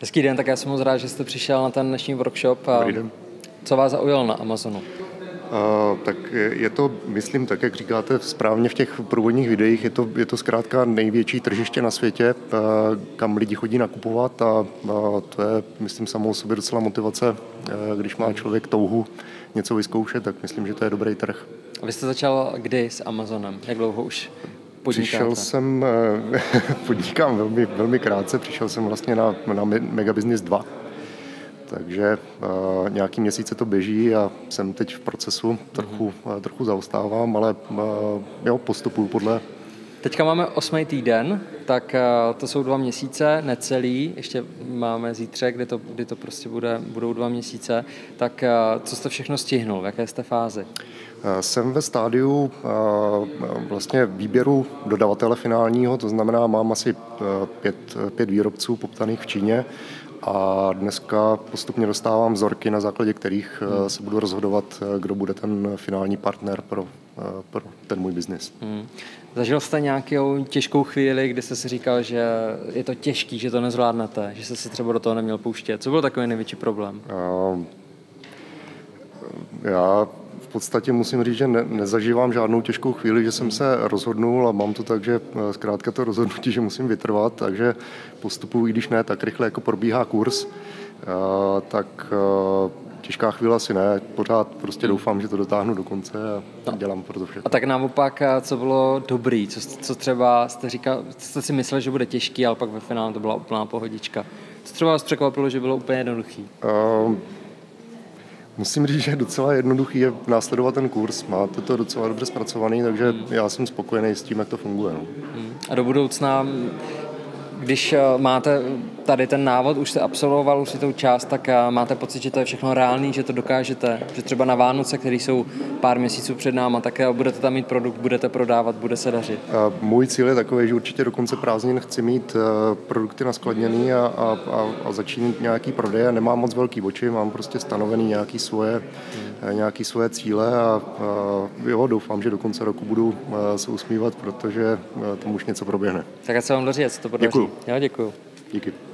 Hezký den, tak já jsem moc rád, že jste přišel na ten dnešní workshop. A co vás zaujalo na Amazonu? Tak je to, myslím, tak, jak říkáte správně v těch průvodních videích, je to zkrátka největší tržiště na světě, kam lidi chodí nakupovat a to je, myslím, samou sobě docela motivace, když má člověk touhu něco vyzkoušet, tak myslím, že to je dobrý trh. A vy jste začal kdy s Amazonem? Jak dlouho už podnikáte? Přišel jsem, podnikám velmi, velmi krátce, přišel jsem vlastně na Megabiznis 2. Takže nějaký měsíce to běží a jsem teď v procesu, trochu zaostávám, ale jo, postupuju podle... Teďka máme 8. týden, tak to jsou 2 měsíce, necelý, ještě máme zítřek, kdy to prostě budou 2 měsíce, tak co jste všechno stihnul, v jaké jste fázi? Jsem ve stádiu vlastně výběru dodavatele finálního, to znamená, mám asi 5 výrobců poptaných v Číně, a dneska postupně dostávám vzorky, na základě kterých se budu rozhodovat, kdo bude ten finální partner pro ten můj biznis. Zažil jste nějakou těžkou chvíli, kdy jste si říkal, že je to těžký, že to nezvládnete, že jste se třeba do toho neměl pouštět? Co byl takový největší problém? Já v podstatě musím říct, že nezažívám žádnou těžkou chvíli, že jsem se rozhodnul a mám to tak, že zkrátka to rozhodnutí, že musím vytrvat, takže postupuji, i když ne tak rychle, jako probíhá kurz, tak těžká chvíle asi ne, pořád prostě doufám, že to dotáhnu do konce a dělám pro to všechno. A tak naopak, co bylo dobrý, co třeba jste říkal, jste si myslel, že bude těžký, ale pak ve finále to byla úplná pohodička. Co třeba vás překvapilo, že bylo úplně jednoduchý? Musím říct, že docela jednoduchý je následovat ten kurz. Máte to docela dobře zpracovaný, takže já jsem spokojený s tím, jak to funguje. No. A do budoucna, když máte tady ten návod, už jste absolvoval určitou část, tak máte pocit, že to je všechno reálný, že to dokážete, že třeba na Vánoce, které jsou pár měsíců před náma, tak budete tam mít produkt, budete prodávat, bude se dařit. Můj cíl je takový, že určitě do konce prázdnin chci mít produkty naskladněný a začínat nějaký prodej. Nemám moc velký oči, mám prostě stanovený nějaký svoje cíle a jo, doufám, že do konce roku budu se usmívat, protože tam už něco proběhne. Tak a co vám doříct, to podaří. Děkuju. Jo, děkuju. Díky.